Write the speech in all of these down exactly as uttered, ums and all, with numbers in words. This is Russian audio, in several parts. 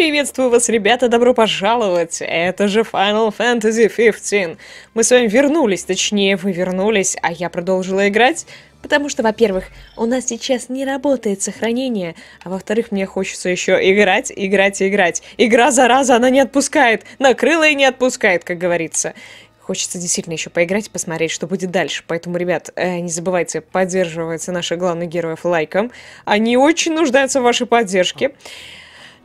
Приветствую вас, ребята, добро пожаловать! Это же Final Fantasy пятнадцать. Мы с вами вернулись, точнее, вы вернулись, а я продолжила играть. Потому что, во-первых, у нас сейчас не работает сохранение, а во-вторых, мне хочется еще играть, играть и играть. Игра, зараза, она не отпускает, накрыла и не отпускает, как говорится. Хочется действительно еще поиграть и посмотреть, что будет дальше. Поэтому, ребят, не забывайте поддерживать наших главных героев лайком. Они очень нуждаются в вашей поддержке.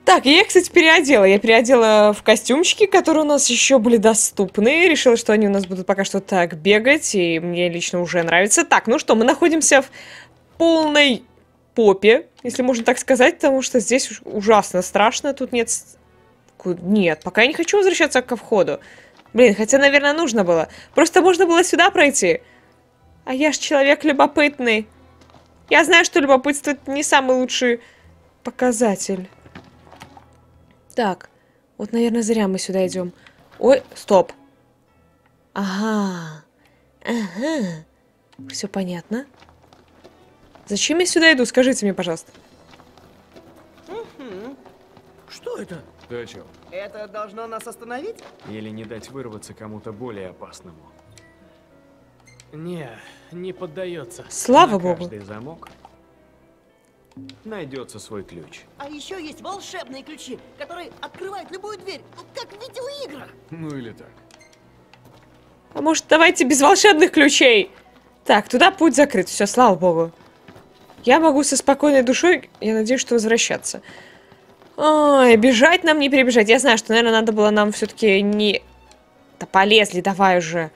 Так, я их, кстати, переодела. Я переодела в костюмчики, которые у нас еще были доступны. Решила, что они у нас будут пока что так бегать, и мне лично уже нравится. Так, ну что, мы находимся в полной попе, если можно так сказать, потому что здесь ужасно страшно. Тут нет... Нет, пока я не хочу возвращаться ко входу. Блин, хотя, наверное, нужно было. Просто можно было сюда пройти. А я ж человек любопытный. Я знаю, что любопытство — это не самый лучший показатель. Так, вот, наверное, зря мы сюда идем. Ой, стоп. Ага. Ага. Все понятно. Зачем я сюда иду? Скажите мне, пожалуйста. Угу. Что это? Ты о чем? Это должно нас остановить? Или не дать вырваться кому-то более опасному? Не, не поддается. Слава богу. Каждый замок найдется свой ключ. А еще есть волшебные ключи, которые открывают любую дверь, как в видеоиграх. Ну или так. А может, давайте без волшебных ключей? Так, туда путь закрыт. Все, слава богу. Я могу со спокойной душой, я надеюсь, что возвращаться. Ой, бежать нам не перебежать. Я знаю, что, наверное, надо было нам все-таки не... Да полезли, давай уже.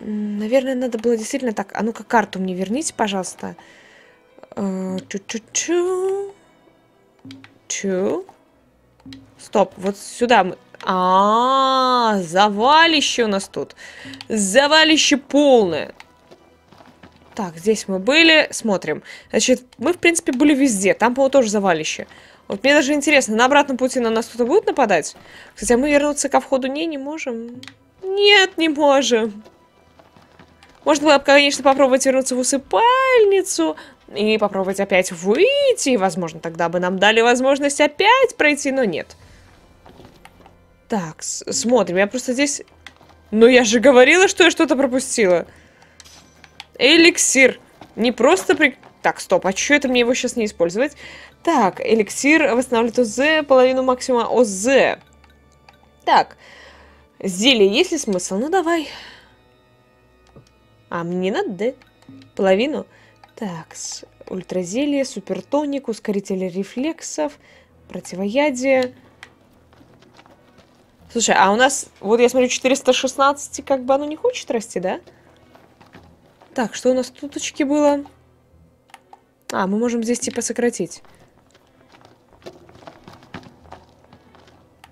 Наверное, надо было действительно так... А ну-ка, карту мне верните, пожалуйста. Чу-чу-чу. Чу. Стоп, вот сюда мы... А-а-а, завалище у нас тут. Завалище полное. Так, здесь мы были. Смотрим. Значит, мы, в принципе, были везде. Там, по-моему, тоже завалище. Вот мне даже интересно, на обратном пути на нас кто-то будет нападать? Кстати, а мы вернуться ко входу не, не можем? Нет, не можем. Можно было бы, конечно, попробовать вернуться в усыпальницу... И попробовать опять выйти. И, возможно, тогда бы нам дали возможность опять пройти, но нет. Так, смотрим. Я просто здесь... Ну, я же говорила, что я что-то пропустила. Эликсир. Не просто... При... Так, стоп, а что это мне его сейчас не использовать? Так, эликсир восстанавливает ОЗ, половину максимума ОЗ. Так. Зелье, есть ли смысл? Ну, давай. А, мне надо, да? Половину... Так, ультразелье, супертоник, ускоритель рефлексов, противоядие. Слушай, а у нас, вот я смотрю, четыреста шестнадцать, как бы оно не хочет расти, да? Так, что у нас туточки было? А, мы можем здесь типа сократить.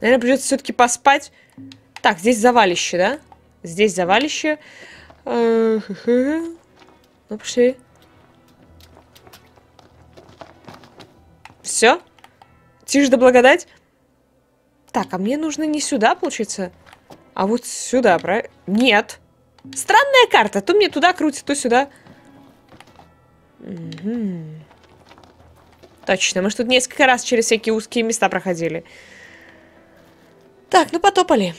Наверное, придется все-таки поспать. Так, здесь завалище, да? Здесь завалище. Ну, пошли. Все? Тишь да благодать? Так, а мне нужно не сюда, получится, а вот сюда, правильно? Нет. Странная карта. То мне туда крутит, то сюда. Угу. Точно, мы же тут несколько раз через всякие узкие места проходили. Так, ну потопали.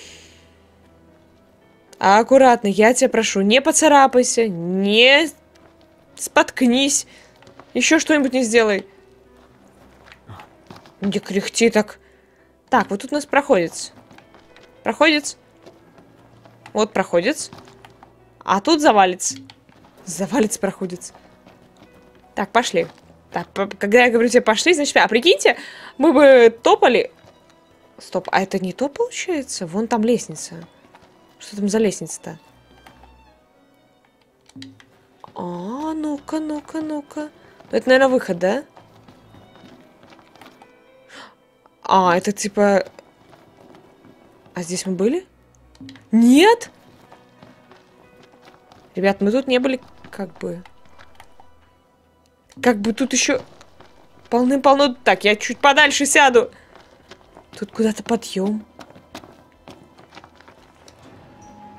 Аккуратно, я тебя прошу, не поцарапайся, не споткнись, еще что-нибудь не сделай. Не кряхти так. Так, вот тут у нас проходец. Проходец. Вот проходец. А тут завалец. Завалец проходец. Так, пошли. Так, когда я говорю тебе пошли, значит... А прикиньте, мы бы топали... Стоп, а это не то получается? Вон там лестница. Что там за лестница-то? А, ну-ка, ну-ка, ну-ка. Это, наверное, выход, да? А, это типа... А здесь мы были? Нет? Ребят, мы тут не были как бы... Как бы тут еще... Полным-полно... Так, я чуть подальше сяду. Тут куда-то подъем.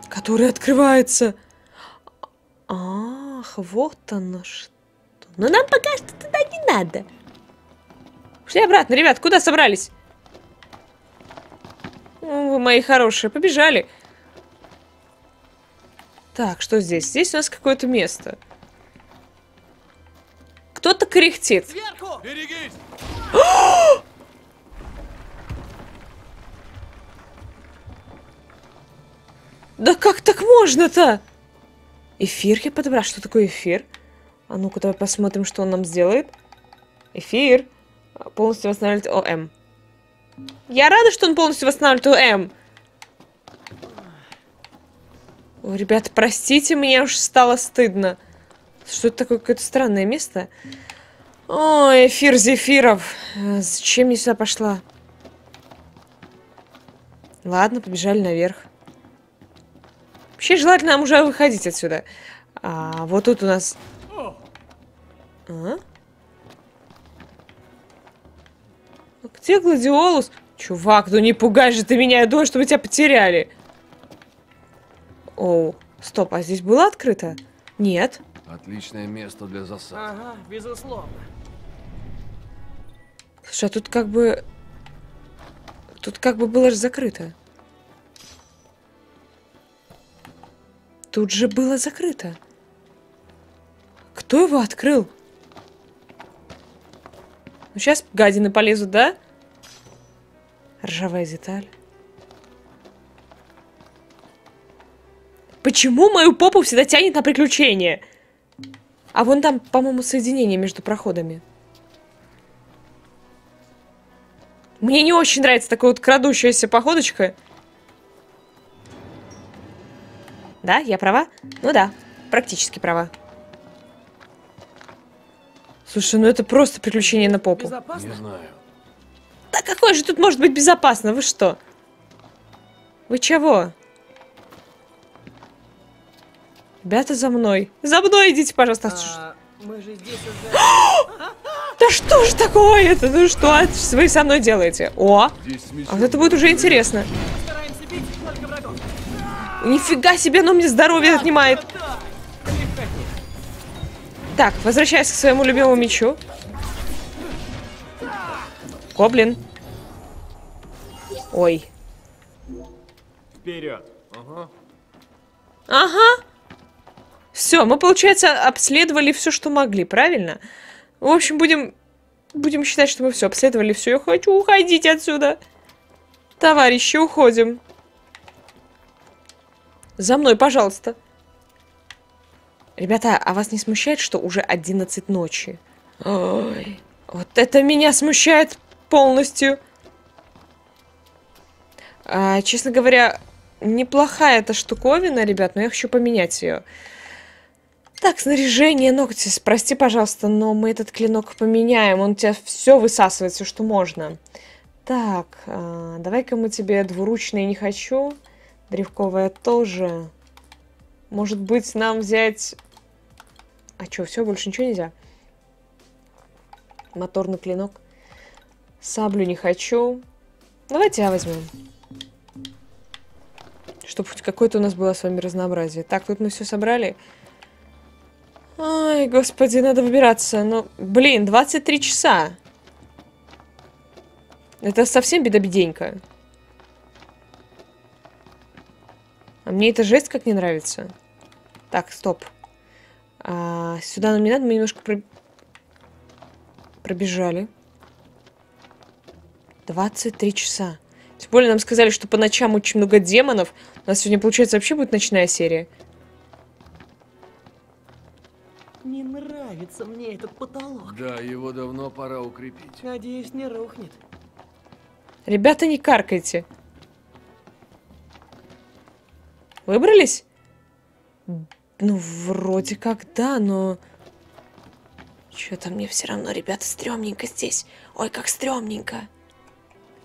Который открывается. Ах, вот оно что. Но нам пока что туда не надо. Пошли обратно, ребят, куда собрались? вы мои хорошие, побежали. Так, что здесь? Здесь у нас какое-то место. Кто-то кряхтит. Берегись! Да как так можно-то? Эфир я подобрала. Что такое эфир? А ну-ка, давай посмотрим, что он нам сделает. Эфир. Полностью восстанавливает ОМ. Я рада, что он полностью восстанавливает ОМ. Ой, ребята, простите, мне уж стало стыдно. Что это такое? Какое-то странное место. Ой, эфир зефиров. Зачем я сюда пошла? Ладно, побежали наверх. Вообще, желательно нам уже выходить отсюда. А, вот тут у нас... А? Где Гладиолус? Чувак, ну не пугай же ты меня, я думаю, что мы тебя потеряли. Оу, стоп, а здесь было открыто? Нет. Отличное место для засады. Ага, безусловно. Слушай, а тут как бы... Тут как бы было же закрыто. Тут же было закрыто. Кто его открыл? Ну сейчас гадины полезут, да? Ржавая деталь. Почему мою попу всегда тянет на приключения? А вон там, по-моему, соединение между проходами. Мне не очень нравится такая вот крадущаяся походочка. Да, я права? Ну да, практически права. Слушай, ну это просто приключение на попу. Не знаю. Да какое же тут может быть безопасно? Вы что? Вы чего? Ребята, за мной. За мной идите, пожалуйста. А, мы же здесь уже... Да что же такое-то? Ну что вы со мной делаете? О! А вот это будет уже интересно. Нифига себе, но мне здоровье отнимает. Так, возвращайся к своему любимому мечу. Гоблин. Ой. Вперед. Ага. Ага. Все, мы, получается, обследовали все, что могли, правильно? В общем, будем... Будем считать, что мы все обследовали все. Я хочу уходить отсюда. Товарищи, уходим. За мной, пожалуйста. Ребята, а вас не смущает, что уже одиннадцать ночи? Ой, вот это меня смущает полностью. А, честно говоря, неплохая эта штуковина, ребят, но я хочу поменять ее. Так, снаряжение, Ноктис, прости, пожалуйста, но мы этот клинок поменяем. Он у тебя все высасывает, все, что можно. Так, а, давай-ка мы тебе двуручные не хочу. Древковая тоже. Может быть, нам взять... А что, все, больше ничего нельзя? Моторный клинок. Саблю не хочу. Давайте я возьму. Чтобы хоть какое-то у нас было с вами разнообразие. Так, тут мы все собрали. Ай, господи, надо выбираться. Ну, блин, двадцать три часа. Это совсем беда-беденька. А мне эта жесть как не нравится. Так, стоп. А, сюда нам не надо, мы немножко про... пробежали. двадцать три часа. Тем более нам сказали, что по ночам очень много демонов. У нас сегодня, получается, вообще будет ночная серия. Не нравится мне этот потолок. Да, его давно пора укрепить. Надеюсь, не рухнет. Ребята, не каркайте. Выбрались? Ну, вроде как да, но... Что-то мне все равно, ребята, стрёмненько здесь. Ой, как стрёмненько.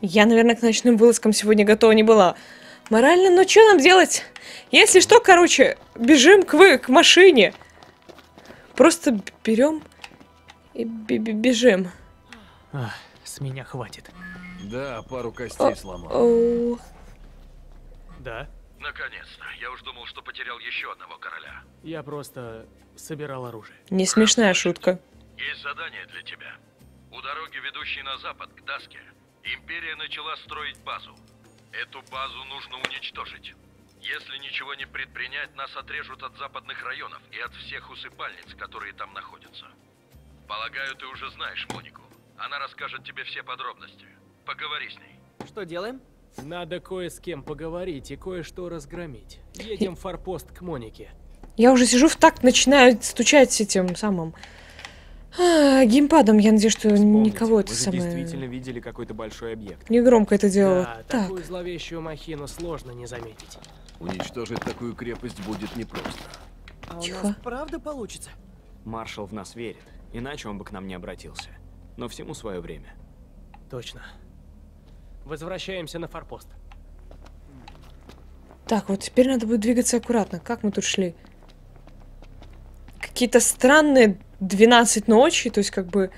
Я, наверное, к ночным вылазкам сегодня готова не была. Морально, ну что нам делать? Если что, короче, бежим к, вы, к машине. Просто берем и бежим. А, с меня хватит. Да, пару костей сломал. Да? Наконец-то. Я уж думал, что потерял еще одного короля. Я просто собирал оружие. Не смешная шутка. Есть задание для тебя. У дороги, ведущей на запад, к Даске, империя начала строить базу. Эту базу нужно уничтожить. Если ничего не предпринять, нас отрежут от западных районов и от всех усыпальниц, которые там находятся. Полагаю, ты уже знаешь Монику. Она расскажет тебе все подробности. Поговори с ней. Что делаем? Надо кое с кем поговорить и кое-что разгромить. Едем в форпост к Монике. Я уже сижу в такт, начинаю стучать этим самым а, геймпадом. Я надеюсь, что Вспомните, никого это самое... действительно видели какой-то большой объект. Негромко это делала. Да, так. Такую зловещую махину сложно не заметить. Уничтожить такую крепость будет непросто. А у Тихо. Нас правда получится? Маршал в нас верит, иначе он бы к нам не обратился. Но всему свое время. Точно. Возвращаемся на форпост. Так, вот теперь надо будет двигаться аккуратно. Как мы тут шли? Какие-то странные двенадцать ночи, то есть как бы...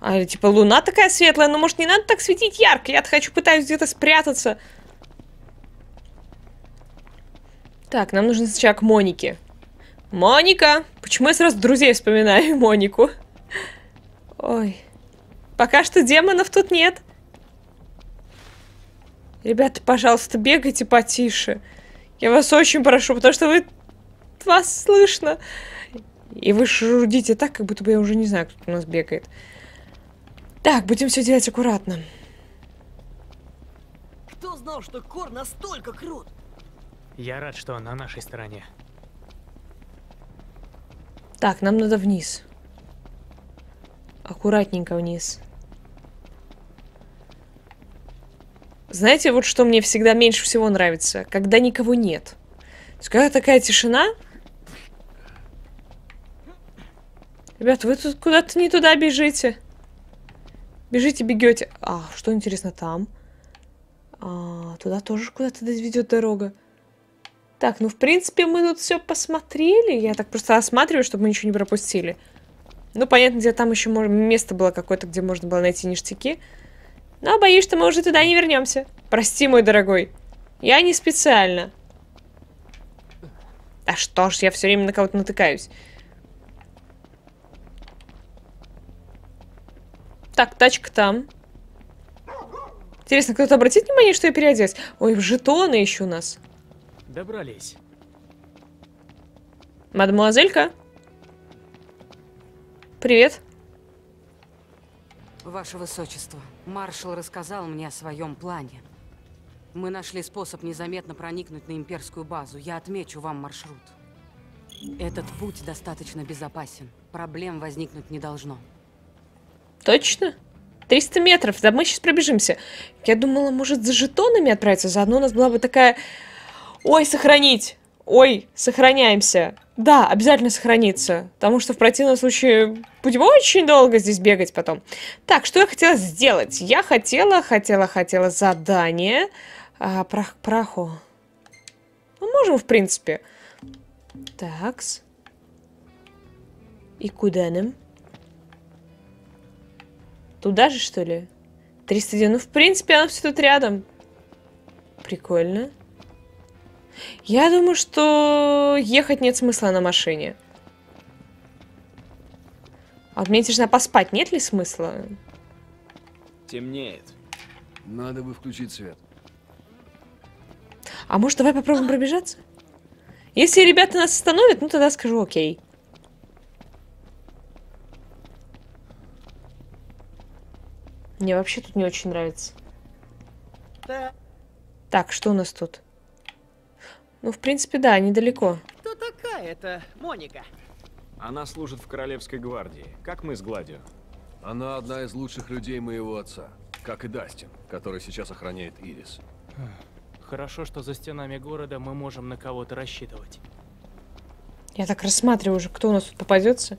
А, типа луна такая светлая, но может не надо так светить ярко? Я-то хочу, пытаюсь где-то спрятаться. Так, нам нужно сначала к Монике. Моника! Почему я сразу друзей вспоминаю, Монику? Ой. Пока что демонов тут нет. Ребята, пожалуйста, бегайте потише. Я вас очень прошу, потому что вы... вас слышно. И вы шурудите так, как будто бы я уже не знаю, кто у нас бегает. Так, будем все делать аккуратно. Кто знал, что Кор настолько крут? Я рад, что он на нашей стороне. Так, нам надо вниз. Аккуратненько вниз. Знаете, вот что мне всегда меньше всего нравится? Когда никого нет. То есть, когда такая тишина... Ребята, вы тут куда-то не туда бежите. Бежите, бегете. А, что интересно там? А, туда тоже куда-то ведет дорога. Так, ну, в принципе, мы тут все посмотрели. Я так просто осматриваю, чтобы мы ничего не пропустили. Ну, понятно, где там еще место было какое-то, где можно было найти ништяки. Но боюсь, что мы уже туда не вернемся. Прости, мой дорогой. Я не специально. Да что ж, я все время на кого-то натыкаюсь. Так, тачка там. Интересно, кто-то обратит внимание, что я переоделась? Ой, в жетоны еще у нас. Добрались. Мадемуазелька. Привет. Ваше Высочество, маршал рассказал мне о своем плане. Мы нашли способ незаметно проникнуть на имперскую базу. Я отмечу вам маршрут. Этот путь достаточно безопасен. Проблем возникнуть не должно. Точно? триста метров, да мы сейчас пробежимся. Я думала, может, за жетонами отправиться. Заодно у нас была бы такая... Ой, сохранить! Ой, сохраняемся. Да, обязательно сохраниться. Потому что в противном случае будем очень долго здесь бегать потом. Так, что я хотела сделать? Я хотела, хотела, хотела задание. А, прах, праху. Ну, можем, в принципе. Такс. И куда нам? Туда же, что ли? триста девяносто. Ну, в принципе, оно все тут рядом. Прикольно. Я думаю, что ехать нет смысла на машине. А вот мне интересно поспать, нет ли смысла? Темнеет. Надо бы включить свет. А может, давай попробуем пробежаться? Если ребята нас остановят, ну тогда скажу окей. Мне вообще тут не очень нравится. Да. Так, что у нас тут? Ну, в принципе, да, недалеко. Кто такая эта Моника? Она служит в Королевской гвардии, как мы с Гладио. Она одна из лучших людей моего отца, как и Дастин, который сейчас охраняет Ирис. Хорошо, что за стенами города мы можем на кого-то рассчитывать. Я так рассматриваю уже, кто у нас тут попадется.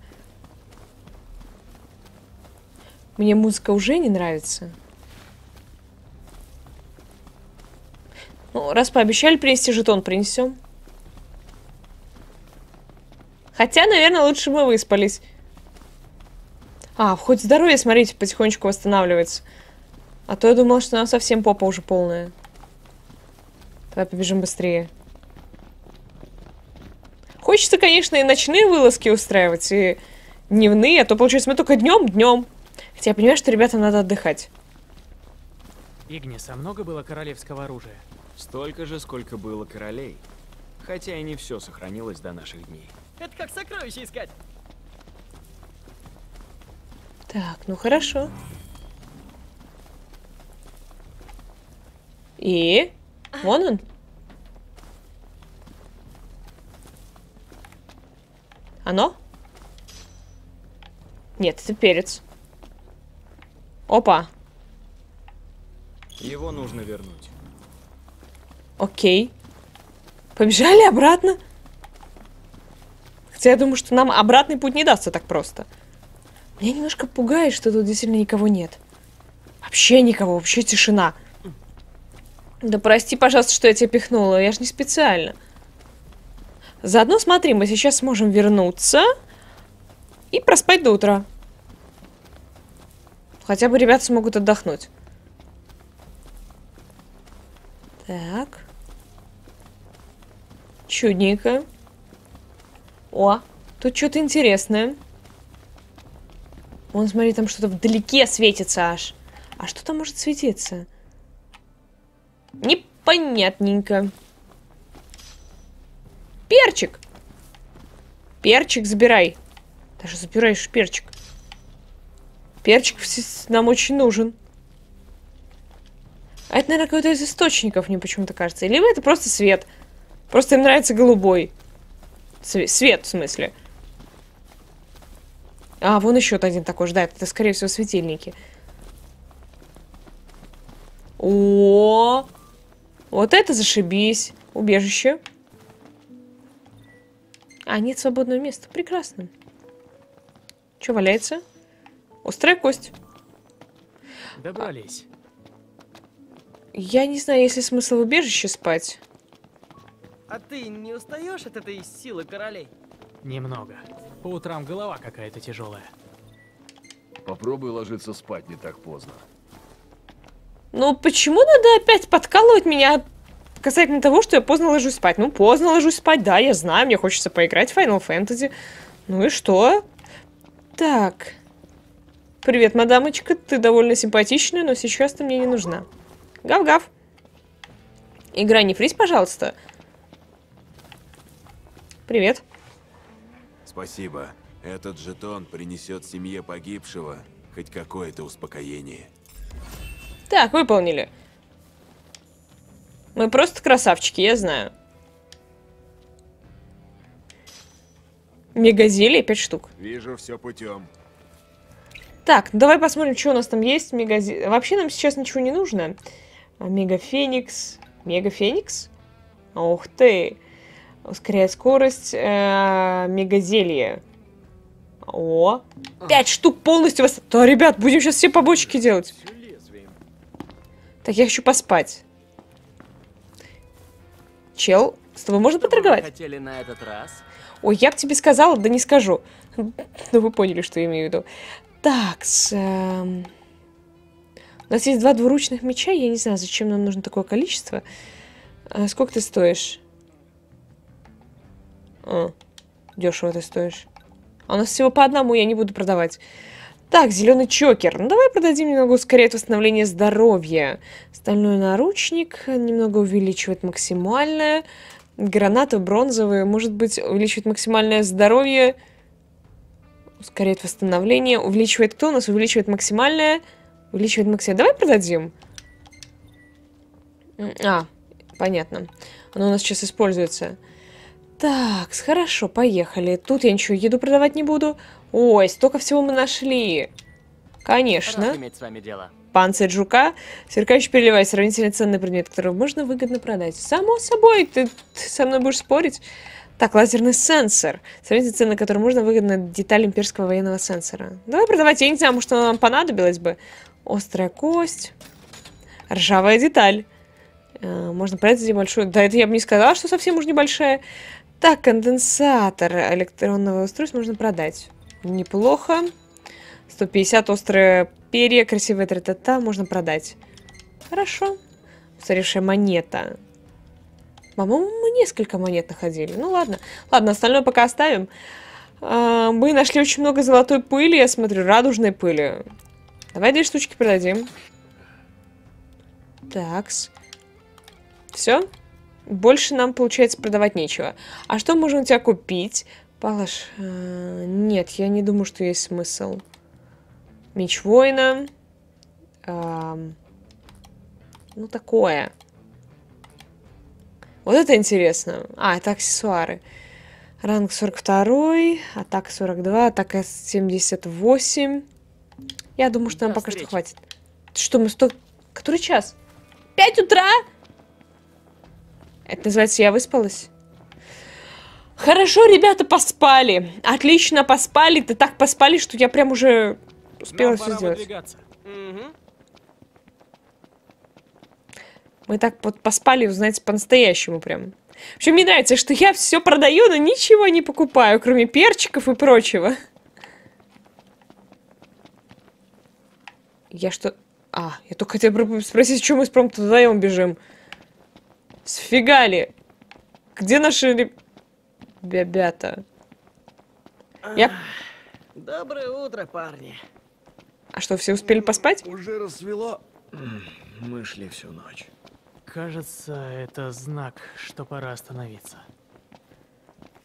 Мне музыка уже не нравится. Ну, раз пообещали принести жетон, принесем. Хотя, наверное, лучше мы выспались. А, хоть здоровье, смотрите, потихонечку восстанавливается. А то я думала, что у нас совсем попа уже полная. Давай побежим быстрее. Хочется, конечно, и ночные вылазки устраивать, и дневные. А то, получается, мы только днем-днем. Хотя я понимаю, что ребятам надо отдыхать. Игнис, а много было королевского оружия? Столько же, сколько было королей. Хотя и не все сохранилось до наших дней. Это как сокровища искать. Так, ну хорошо. И? Вон он. Оно? Нет, это перец. Опа. Его нужно вернуть. Окей. Побежали обратно. Хотя я думаю, что нам обратный путь не дастся так просто. Меня немножко пугает, что тут действительно никого нет. Вообще никого, вообще тишина. Да прости, пожалуйста, что я тебя пихнула. Я же не специально. Заодно смотри, мы сейчас сможем вернуться и проспать до утра. Хотя бы ребята смогут отдохнуть. Так. Чудненько. О, тут что-то интересное. Вон, смотри, там что-то вдалеке светится аж. А что там может светиться? Непонятненько. Перчик! Перчик забирай. Даже забираешь перчик. Перчик нам очень нужен. А это, наверное, какой-то из источников, мне почему-то кажется. Или это просто свет. Просто им нравится голубой. Свет, в смысле. А, вон еще один такой ждает. Это, скорее всего, светильники. О, вот это зашибись. Убежище. А, нет свободного места. Прекрасно. Что валяется? Острая кость. Добрались. Я не знаю, есть ли смысл в убежище спать. А ты не устаешь от этой силы королей? Немного. По утрам голова какая-то тяжелая. Попробуй ложиться спать не так поздно. Ну почему надо опять подкалывать меня касательно того, что я поздно ложусь спать? Ну поздно ложусь спать, да, я знаю, мне хочется поиграть в Final Fantasy. Ну и что? Так. Привет, мадамочка, ты довольно симпатичная, но сейчас ты мне не нужна. Гав-гав. Игра, не фрись, пожалуйста. Привет. Спасибо. Этот жетон принесет семье погибшего хоть какое-то успокоение. Так, выполнили. Мы просто красавчики, я знаю. Мегазелий пять штук. Вижу, все путем. Так, давай посмотрим, что у нас там есть. Мегазе... Вообще нам сейчас ничего не нужно. Мегафеникс. Мегафеникс? Ух ты. Ускоряет скорость. Э-э, мегазелье. О. Пять штук полностью. Вас... Да, ребят, будем сейчас все побочки делать. Так, я хочу поспать. Чел, с тобой можно поторговать? Хотели на этот раз? Ой, я бы тебе сказала, да не скажу. Ну, вы поняли, что я имею в виду. Так, с, э, у нас есть два двуручных меча. Я не знаю, зачем нам нужно такое количество. А сколько ты стоишь? А, дешево ты стоишь. А у нас всего по одному, я не буду продавать. Так, зеленый чокер. Ну, давай продадим немного, ускоряет восстановление здоровья. Стальной наручник. Немного увеличивает максимальное. Гранаты бронзовые. Может быть, увеличивает максимальное здоровье. Ускоряет восстановление. Увеличивает кто у нас? Увеличивает максимальное. Увеличивает максимальное. Давай продадим. А, понятно. Оно у нас сейчас используется. Так, хорошо, поехали. Тут я ничего, еду продавать не буду. Ой, столько всего мы нашли. Конечно. С вами дело. Панцирь жука. Сверкающий переливай. Сравнительно ценный предмет, который можно выгодно продать. Само собой, ты, ты со мной будешь спорить. Так, лазерный сенсор. Сравнительно ценный, который можно выгодно деталь имперского военного сенсора. Давай продавать, я не знаю, может, она нам понадобилась бы. Острая кость. Ржавая деталь. Э, можно продать за небольшую. Да, это я бы не сказала, что совсем уж небольшая. Так, конденсатор электронного устройства можно продать. Неплохо. сто пятьдесят острые перья, красивые тра-та-та, можно продать. Хорошо. Устаревшая монета. По-моему, мы несколько монет находили. Ну ладно. Ладно, остальное пока оставим. А, мы нашли очень много золотой пыли, я смотрю, радужной пыли. Давай две штучки продадим. Такс. Все. Больше нам, получается, продавать нечего. А что можно у тебя купить? Палаш... Э, нет, я не думаю, что есть смысл. Меч воина. Э, ну, такое. Вот это интересно. А, это аксессуары. Ранг сорок два, атака сорок два, атака семьдесят восемь. Я думаю, что нам пока что хватит. Что, мы сто... Который час? пять утра? Это называется, я выспалась? Хорошо, ребята, поспали. Отлично поспали. Да так поспали, что я прям уже успела все сделать. Угу. Мы так вот поспали, знаете, по-настоящему прям. В общем, мне нравится, что я все продаю, но ничего не покупаю, кроме перчиков и прочего. Я что... А, я только хотела спросить, что мы с Промпто вдвоем бежим. Сфигали. Где наши ребята? Я... Доброе утро, парни. А что, все успели поспать? Уже рассвело. Мы шли всю ночь. Кажется, это знак, что пора остановиться.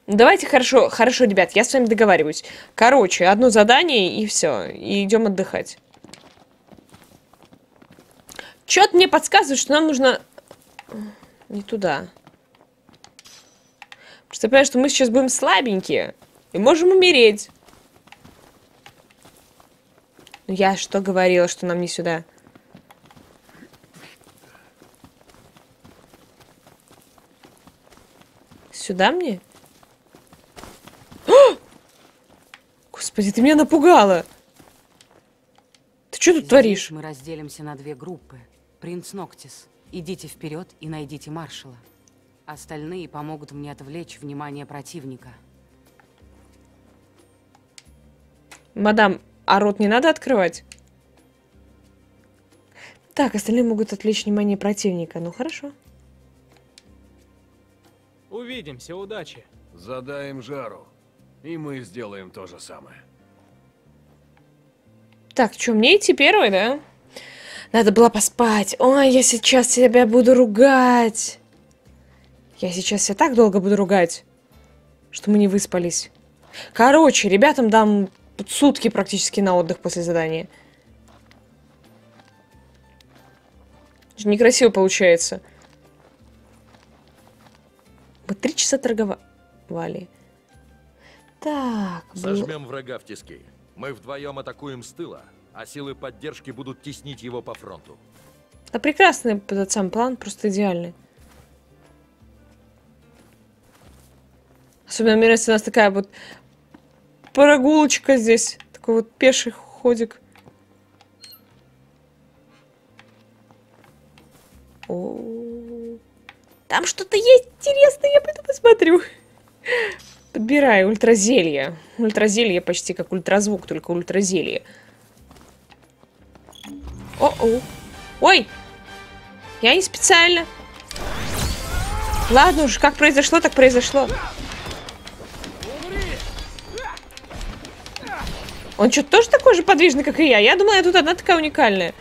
Давайте, хорошо, хорошо, ребят, я с вами договариваюсь. Короче, одно задание и все, и идем отдыхать. Чё-то мне подсказывает, что нам нужно... Не туда. Потому что я понимаю, что мы сейчас будем слабенькие и можем умереть. Я что говорила, что нам не сюда? Сюда мне? О! Господи, ты меня напугала! Ты что тут Здесь творишь? Мы разделимся на две группы. Принц Ноктис, идите вперед и найдите маршала. Остальные помогут мне отвлечь внимание противника. Мадам, а рот не надо открывать? Так, остальные могут отвлечь внимание противника. Ну хорошо. Увидимся, удачи. Задаем жару. И мы сделаем то же самое. Так, что, мне идти первой, да? Надо было поспать. Ой, я сейчас себя буду ругать. Я сейчас себя так долго буду ругать, что мы не выспались. Короче, ребятам дам сутки практически на отдых после задания. Некрасиво получается. Три часа торговали. Так. Зажмем врага в тиски. Мы вдвоем атакуем с тыла, а силы поддержки будут теснить его по фронту. Да прекрасный этот сам план, просто идеальный. Особенно мне нравится, у нас такая вот прогулочка здесь, такой вот пеший ходик. О. Там что-то есть интересное, я пойду посмотрю. Подбираю ультразелье. Ультразелье почти как ультразвук, только ультразелье. О-о. Ой! Я не специально. Ладно уж, как произошло, так произошло. Он что, тоже такой же подвижный, как и я? Я думала, я тут одна такая уникальная.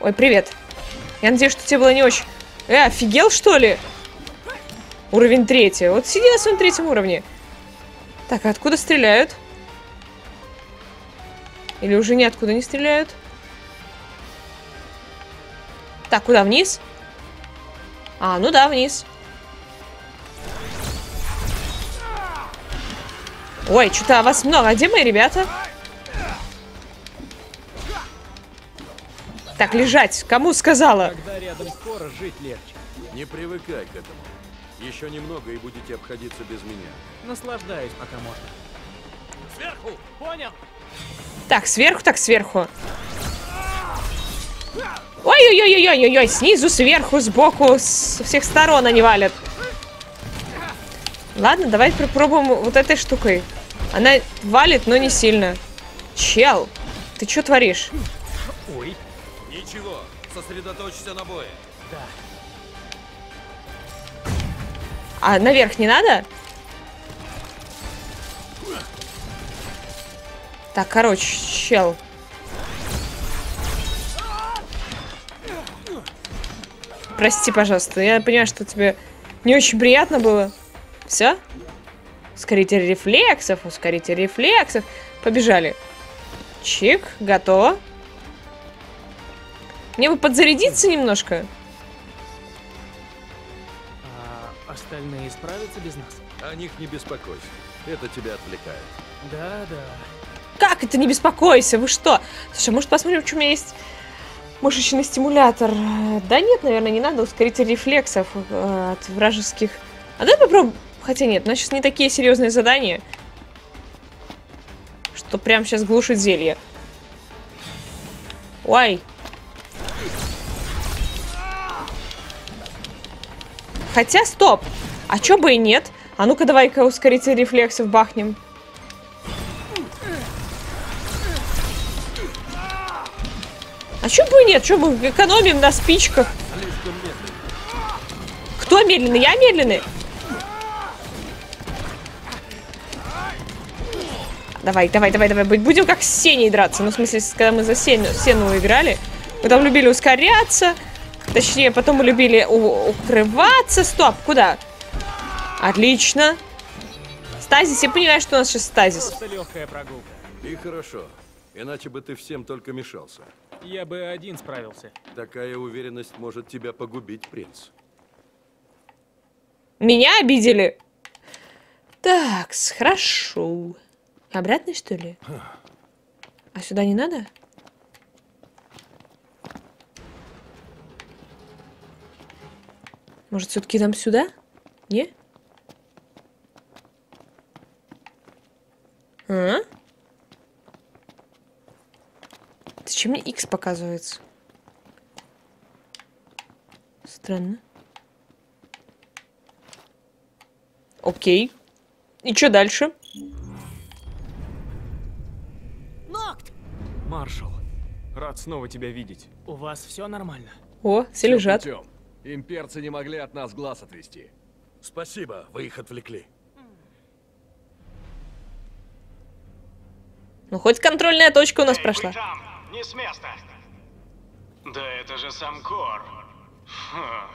Ой, привет. Я надеюсь, что тебе было не очень... Э, офигел, что ли? Уровень третий. Вот сиди на своем третьем уровне. Так, а откуда стреляют? Или уже ниоткуда не стреляют? Так, куда? Вниз? А, ну да, вниз. Ой, что-то вас много. А где мои ребята? Так, лежать. Кому сказала? Когда рядом скоро, жить легче. Не привыкай к этому. Еще немного и будете обходиться без меня. Наслаждаюсь, пока можно. Сверху, понял? Так, сверху, так сверху. Ой-ой-ой-ой-ой-ой-ой, снизу, сверху, сбоку, со всех сторон они валят. Ладно, давай попробуем вот этой штукой. Она валит, но не сильно. Чел, ты что творишь? Ой. Ничего, сосредоточься на бое. Да. А наверх не надо? Так, короче, чел. прости, пожалуйста. Я понимаю, что тебе не очень приятно было. Все? Ускоритель рефлексов, ускоритель рефлексов. Побежали. Чик, готово. Мне бы подзарядиться немножко. А остальные справятся без нас? О них не беспокойся. Это тебя отвлекает. Да, да. Как это не беспокойся? Вы что? Слушай, может посмотрим, что у меня есть мышечный стимулятор? Да нет, наверное, не надо. Ускоритель рефлексов от вражеских. А давай попробуем. Хотя нет, у нас сейчас не такие серьезные задания, что прям сейчас глушит зелье. Ой. Хотя, стоп. А чё бы и нет? А ну-ка, давай-ка ускоритель рефлексов бахнем. А чё бы и нет? Чё мы экономим на спичках? Кто медленный? Я медленный? Давай, давай, давай, давай. Будем как с Сеней драться. Ну, в смысле, когда мы за Сену, Сену играли, мы там любили ускоряться. Точнее, потом мы любили укрываться. Стоп, куда? Отлично. Стазис, я понимаю, что у нас сейчас стазис. Легкая прогулка. И хорошо. Иначе бы ты всем только мешался. Я бы один справился. Такая уверенность может тебя погубить, принц. Меня обидели. Так, хорошо. Обратно, что ли? А сюда не надо? Может, все-таки там сюда? Не? А? Зачем мне X показывается? Странно. Окей. И что дальше? Нокт! Маршал, рад снова тебя видеть. У вас все нормально? О, все лежат. Идем. Имперцы не могли от нас глаз отвести. Спасибо, вы их отвлекли. Ну, хоть контрольная точка у нас Эй, прошла. Там, не с места. Да это же сам Кор. Хм.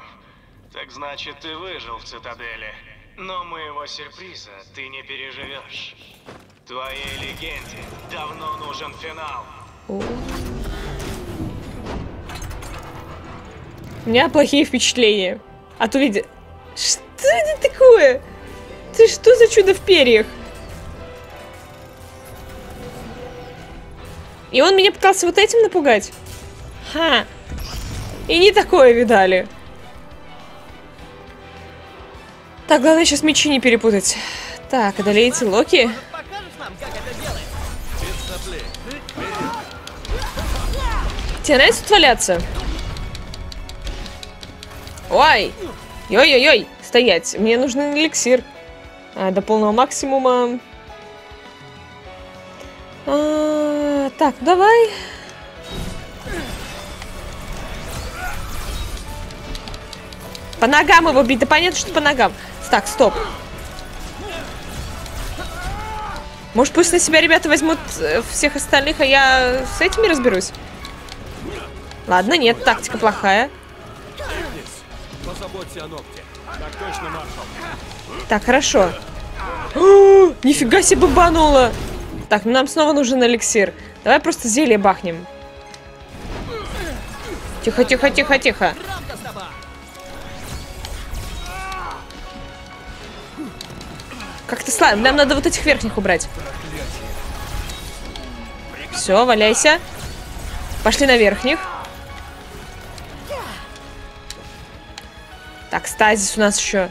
Так значит, ты выжил в цитадели. Но моего сюрприза ты не переживешь. Твоей легенде давно нужен финал. О. У меня плохие впечатления. А то види... Что это такое? Ты что за чудо в перьях? И он меня пытался вот этим напугать? Ха. И не такое видали. Так, главное сейчас мечи не перепутать. Так, одолейте Локи. Тебе нравится тут валяться? Ой! Ой-ой-ой! Стоять! Мне нужен эликсир. А, до полного максимума. А, так, давай. По ногам его бить. Да понятно, что по ногам. Так, стоп. Может, пусть на себя ребята возьмут всех остальных, а я с этими разберусь? Ладно, нет, тактика плохая. Позаботься о Нокте. Так точно, маршал. Так, хорошо. О, нифига себе бабануло. Так, ну нам снова нужен эликсир. Давай просто зелье бахнем. Тихо, тихо, тихо, тихо. Как-то слабо. Нам надо вот этих верхних убрать. Все, валяйся. Пошли на верхних. Так, стазис у нас еще.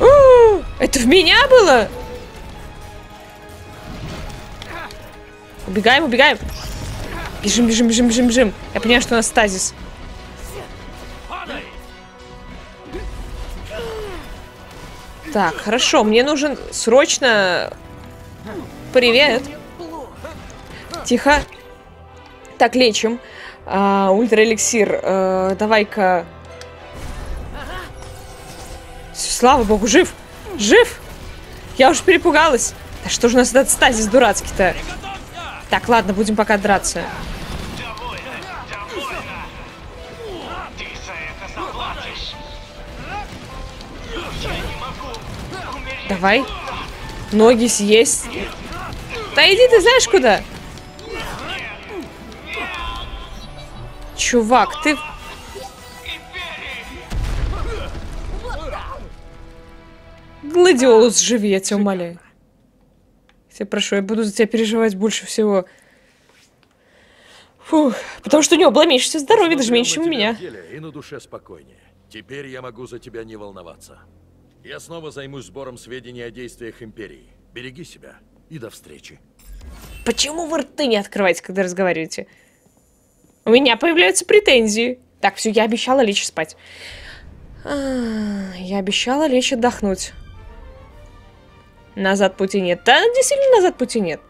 О, это в меня было? Убегаем, убегаем. Бежим, бежим, бежим, бежим, бежим. Я понимаю, что у нас стазис. Так, хорошо, мне нужен срочно... Привет. Тихо. Так, лечим. А, ультраэликсир, а, давай-ка. Слава богу, жив! Жив! Я уж перепугалась. Да что же у нас этот стазис дурацкий-то? Так, ладно, будем пока драться. Довольно, довольно. за это заплатишь. Я не могу. Давай. Ноги съесть. Нет. Да иди ты знаешь куда. Нет. Нет. Чувак, ты... Гладиолус, живи, я тебя умоляю. Я тебя прошу, я буду за тебя переживать больше всего. Фух, потому что у него было меньше всего здоровья, даже меньше, чем у меня. И на душе спокойнее. Теперь я могу за тебя не волноваться. Я снова займусь сбором сведений о действиях Империи. Береги себя и до встречи. Почему вы рты не открываете, когда разговариваете? У меня появляются претензии. Так, все, я обещала лечь спать. А, я обещала лечь отдохнуть. Назад пути нет. Да, действительно, назад пути нет.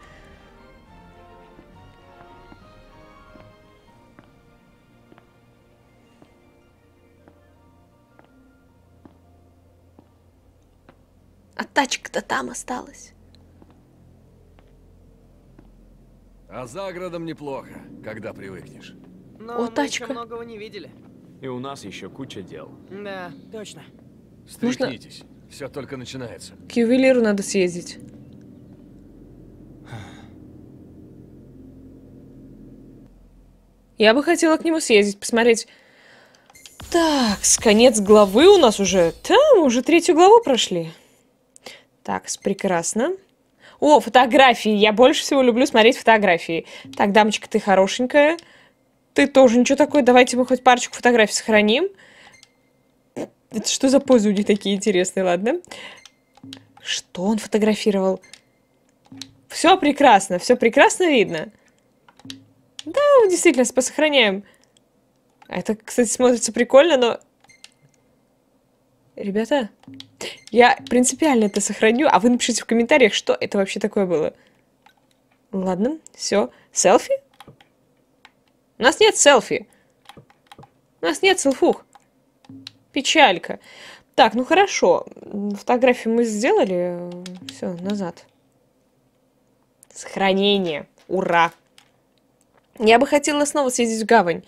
А тачка-то там осталась. А за городом неплохо, когда привыкнешь. Но о, тачка. Многого не видели. И у нас еще куча дел. Да, точно. Встречайтесь. Нужно... Все только начинается. К ювелиру надо съездить. Я бы хотела к нему съездить, посмотреть. Так, с конец главы у нас уже. Там уже третью главу прошли. Так, прекрасно. О, фотографии. Я больше всего люблю смотреть фотографии. Так, дамочка, ты хорошенькая. Ты тоже ничего такое. Давайте мы хоть парочку фотографий сохраним. Это что за позы у них такие интересные, ладно? Что он фотографировал? Все прекрасно, все прекрасно видно. Да, действительно, посохраняем. Это, кстати, смотрится прикольно, но... Ребята, я принципиально это сохраню, а вы напишите в комментариях, что это вообще такое было. Ладно, все. Селфи? У нас нет селфи. У нас нет селфух. Печалька. Так, ну хорошо. Фотографию мы сделали. Все, назад. Сохранение. Ура. Я бы хотела снова съездить в гавань.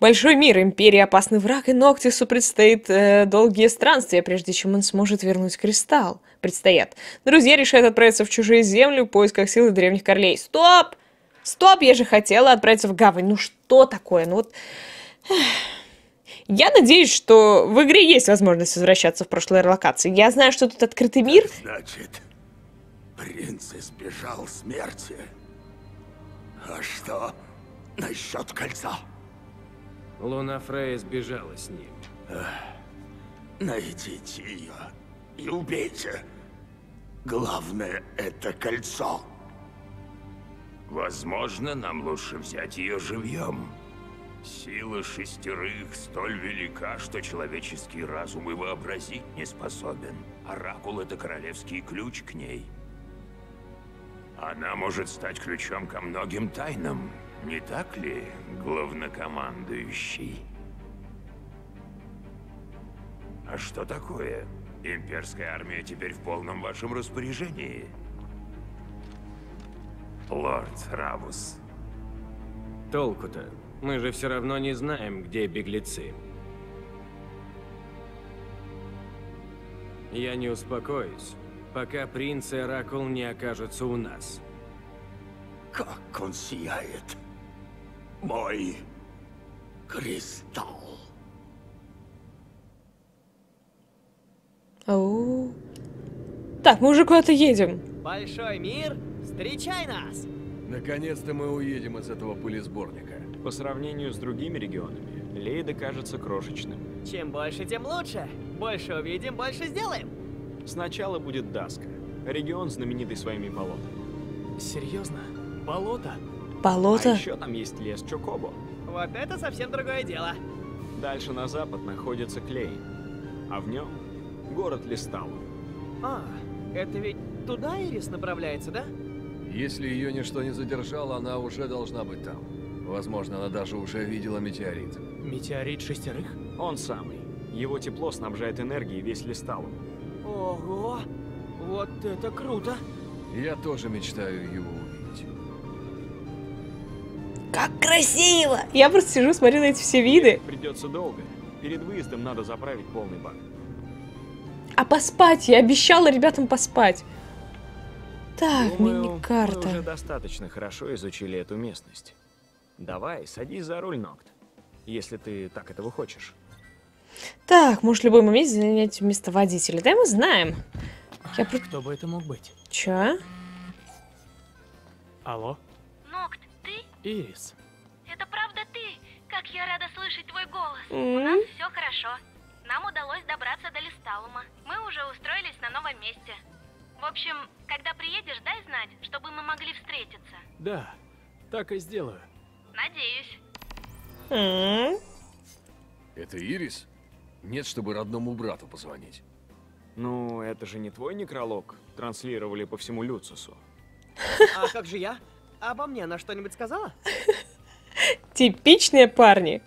Большой мир, империя, опасный враг, и Ноктису предстоит э, долгие странствия, прежде чем он сможет вернуть кристалл. Предстоят. Друзья решают отправиться в чужие земли в поисках силы древних королей. Стоп! Стоп! Я же хотела отправиться в гавань. Ну что такое? Ну вот... Я надеюсь, что в игре есть возможность возвращаться в прошлые локации. Я знаю, что тут открытый мир. Значит, принц избежал смерти. А что... Насчет кольца. Лунафрея сбежала с ним. Эх, найдите ее и убейте. Главное, это кольцо. Возможно, нам лучше взять ее живьем. Сила шестерых столь велика, что человеческий разум и вообразить не способен. Оракул — это королевский ключ к ней. Она может стать ключом ко многим тайнам. Не так ли, главнокомандующий? А что такое? Имперская армия теперь в полном вашем распоряжении. Лорд Равус. Толку-то? Мы же все равно не знаем, где беглецы. Я не успокоюсь, пока принц и оракул не окажутся у нас. Как он сияет! Мой кристалл. Оу. Так, мы уже куда-то едем. Большой мир, встречай нас! Наконец-то мы уедем из этого пылесборника. По сравнению с другими регионами, Лейда кажется крошечным. Чем больше, тем лучше. Больше увидим, больше сделаем. Сначала будет Даска. Регион, знаменитый своими болотами. Серьезно? Болото? Болото? А еще там есть лес Чокобо. Вот это совсем другое дело. Дальше на запад находится Клей, а в нем город Лесталлум. А, это ведь туда Ирис направляется, да? Если ее ничто не задержало, она уже должна быть там. Возможно, она даже уже видела метеорит. Метеорит шестерых? Он самый. Его тепло снабжает энергией весь Лесталлум. Ого! Вот это круто! Я тоже мечтаю его увидеть. Как красиво! Я просто сижу, смотрю на эти все виды. Придется долго. Перед выездом надо заправить полный бак. А поспать? Я обещала ребятам поспать. Так, мини-карта. Мы уже достаточно хорошо изучили эту местность. Давай, садись за руль, Нокт. Если ты так этого хочешь. Так, можешь в любой момент занять место водителя. Да, мы знаем. Я... Кто бы это мог быть? Чё? Алло? Нокт, ты? Ирис. Это правда ты? Как я рада слышать твой голос. Mm-hmm. У нас все хорошо. Нам удалось добраться до Лесталлума. Мы уже устроились на новом месте. В общем, когда приедешь, дай знать, чтобы мы могли встретиться. Да, так и сделаю. Надеюсь. Mm-hmm. Это Ирис? Нет, чтобы родному брату позвонить. Ну, это же не твой некролог. Транслировали по всему Люцесу. А как же я? Обо мне она что-нибудь сказала? Типичные парни.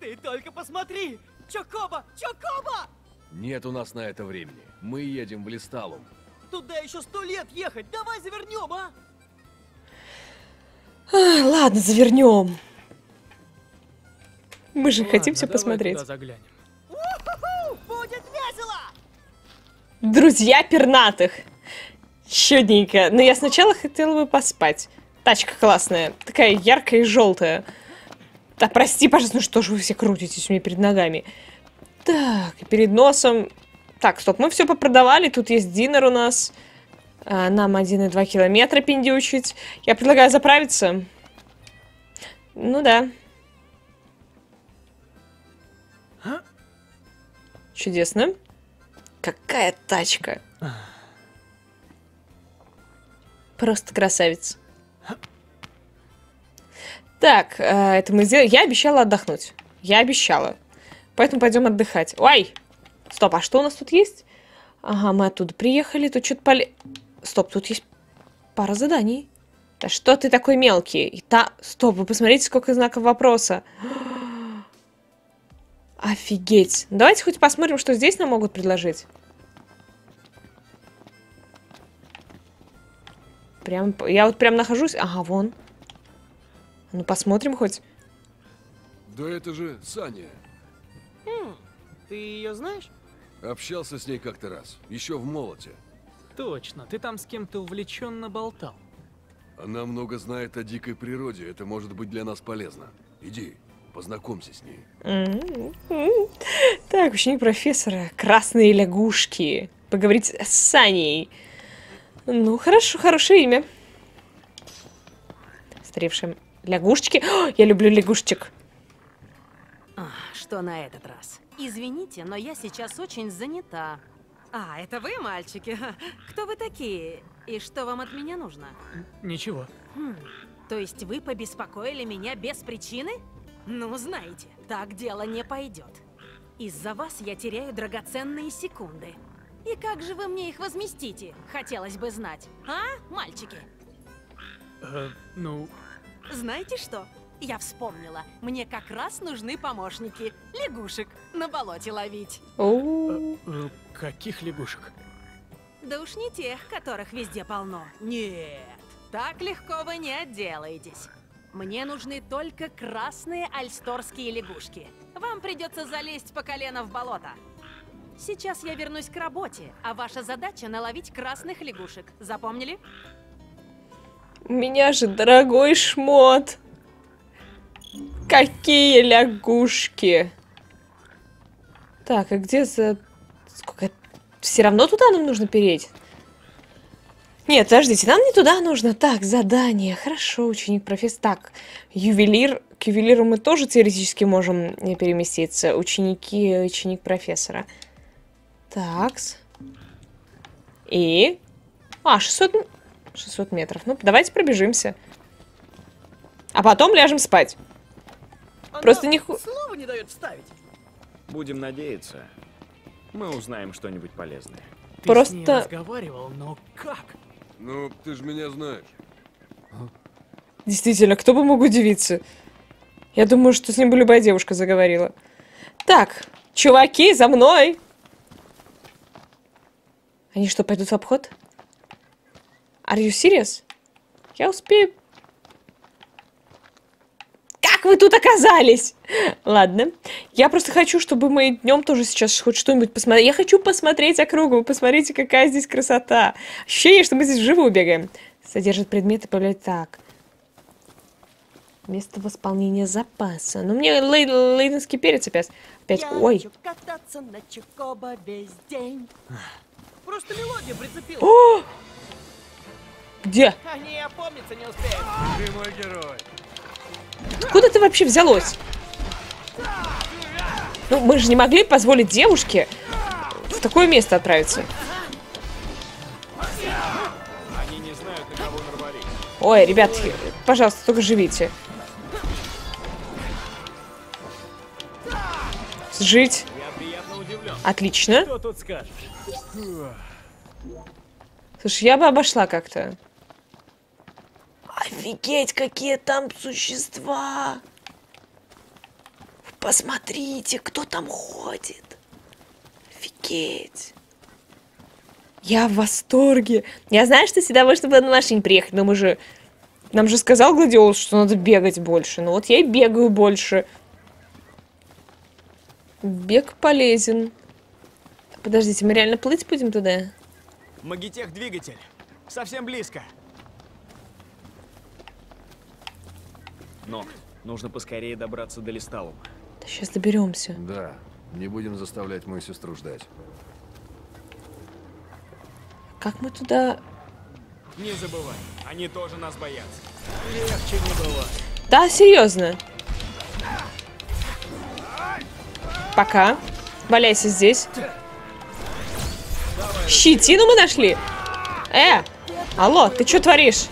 Ты только посмотри! Чокобо! Чокобо! Нет у нас на это времени. Мы едем в Лесталлум. Туда еще сто лет ехать. Давай завернем, а? а ладно, завернем. Мы же ладно, хотим все посмотреть. Будет весело! Друзья пернатых. Чудненько. Но я сначала хотела бы поспать. Тачка классная. Такая яркая и желтая. Да прости, пожалуйста, ну что же вы все крутитесь у меня перед ногами? Так, перед носом. Так, стоп, мы все попродавали. Тут есть динер у нас. А, нам один и два километра пиндючить. Я предлагаю заправиться. Ну да. А? Чудесно. Какая тачка. Просто красавец. Так, это мы сделали. Я обещала отдохнуть. Я обещала. Поэтому пойдем отдыхать. Ой! Стоп, а что у нас тут есть? Ага, мы оттуда приехали. Тут что-то поле... Стоп, тут есть пара заданий. Да что ты такой мелкий? И та... Стоп, вы посмотрите, сколько знаков вопроса. Офигеть. Давайте хоть посмотрим, что здесь нам могут предложить. Прям... Я вот прям нахожусь... Ага, вон. Ну, посмотрим хоть. Да это же Саня. Хм, ты ее знаешь? Общался с ней как-то раз, еще в молоте. Точно, ты там с кем-то увлеченно болтал. Она много знает о дикой природе, это может быть для нас полезно. Иди, познакомься с ней. Mm-hmm. Так, ученик профессора. Красные лягушки. Поговорить с Саней. Ну, хорошо, хорошее имя. Старевшим. Лягушечки? О, я люблю лягушечек. А, что на этот раз? Извините, но я сейчас очень занята. А, это вы, мальчики? Кто вы такие? И что вам от меня нужно? Ничего. Хм, то есть вы побеспокоили меня без причины? Ну, знаете, так дело не пойдет. Из-за вас я теряю драгоценные секунды. И как же вы мне их возместите? Хотелось бы знать. А, мальчики? Э, ну... Знаете что? Я вспомнила. Мне как раз нужны помощники. Лягушек на болоте ловить. Каких лягушек? Да уж не тех, которых везде полно. Нет, так легко вы не отделаетесь. Мне нужны только красные альсторские лягушки. Вам придется залезть по колено в болото. Сейчас я вернусь к работе, а ваша задача наловить красных лягушек. Запомнили? У меня же дорогой шмот. Какие лягушки. Так, а где за... Сколько... Все равно туда нам нужно переть? Нет, подождите, нам не туда нужно. Так, задание. Хорошо, ученик профессор. Так, ювелир. К ювелиру мы тоже теоретически можем переместиться. Ученики, ученик профессора. Такс. И... А, шестьсот... шестьсот метров. Ну, давайте пробежимся. А потом ляжем спать. Она просто не ху... Слова не дает вставить. Будем надеяться. Мы узнаем что-нибудь полезное. Ты просто... с ней разговаривал, но как? Ну, ты же меня знаешь. Действительно, кто бы мог удивиться? Я думаю, что с ним бы любая девушка заговорила. Так, чуваки, за мной! Они что, пойдут в обход? Are you serious? Я успею. Как вы тут оказались? Ладно. Я просто хочу, чтобы мы днем тоже сейчас хоть что-нибудь посмотрели. Я хочу посмотреть округу. Вы посмотрите, какая здесь красота. Ощущение, что мы здесь живо убегаем. Содержит предметы, появляется так. Место восполнения запаса. Ну, мне лей лейденский перец опять. опять. Я Ой. Хочу кататься на Чокобо весь день. Просто мелодия прицепила. О! Где? Они опомниться не успеют. Ты мой герой. Откуда ты вообще взялась? Ну, мы же не могли позволить девушке в такое место отправиться. Они не знают, на кого нарвались. Ой, ребят, пожалуйста, только живите. Жить. Отлично. Слушай, я бы обошла как-то. Офигеть, какие там существа! Посмотрите, кто там ходит. Офигеть. Я в восторге. Я знаю, что всегда можно было на машине приехать, но мы же... Нам же сказал Гладиолус, что надо бегать больше. Ну вот я и бегаю больше. Бег полезен. Подождите, мы реально плыть будем туда? Магитех двигатель. Совсем близко. Но нужно поскорее добраться до Лесталлума. Да сейчас доберемся. Да, не будем заставлять мою сестру ждать. Как мы туда... Не забывай, они тоже нас боятся. Легче не было. Да, серьезно. Пока. Валяйся здесь. Щетину мы нашли. Э, алло, ты что творишь?